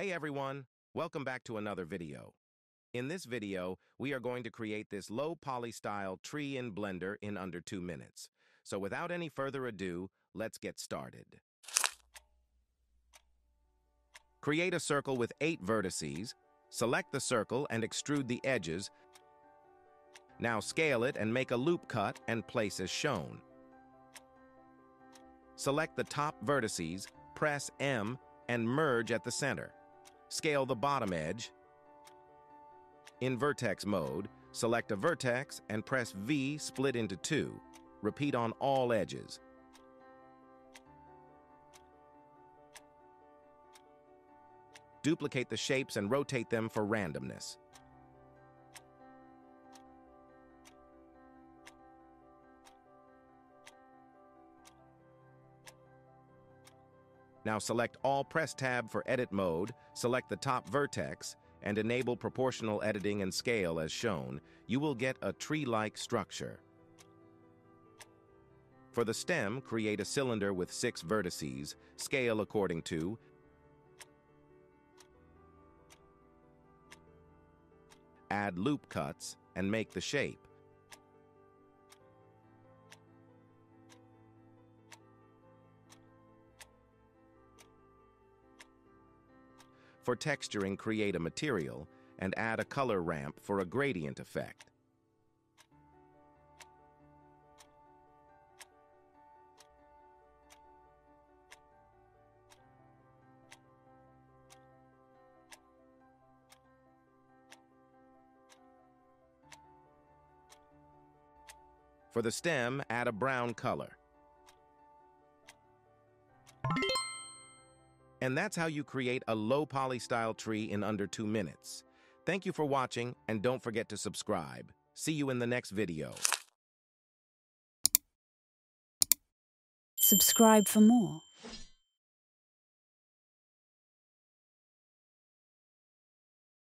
Hey everyone, welcome back to another video. In this video, we are going to create this low poly style tree in Blender in under 2 minutes. So without any further ado, let's get started. Create a circle with 8 vertices, select the circle and extrude the edges. Now scale it and make a loop cut and place as shown. Select the top vertices, press M and merge at the center. Scale the bottom edge. In vertex mode, select a vertex and press V, split into 2. Repeat on all edges. Duplicate the shapes and rotate them for randomness. Now select all, press tab for edit mode, select the top vertex, and enable proportional editing and scale as shown. You will get a tree-like structure. For the stem, create a cylinder with 6 vertices, scale according to, add loop cuts, and make the shape. For texturing, create a material and add a color ramp for a gradient effect. For the stem, add a brown color. And that's how you create a low poly style tree in under 2 minutes. Thank you for watching, and don't forget to subscribe. See you in the next video. Subscribe for more.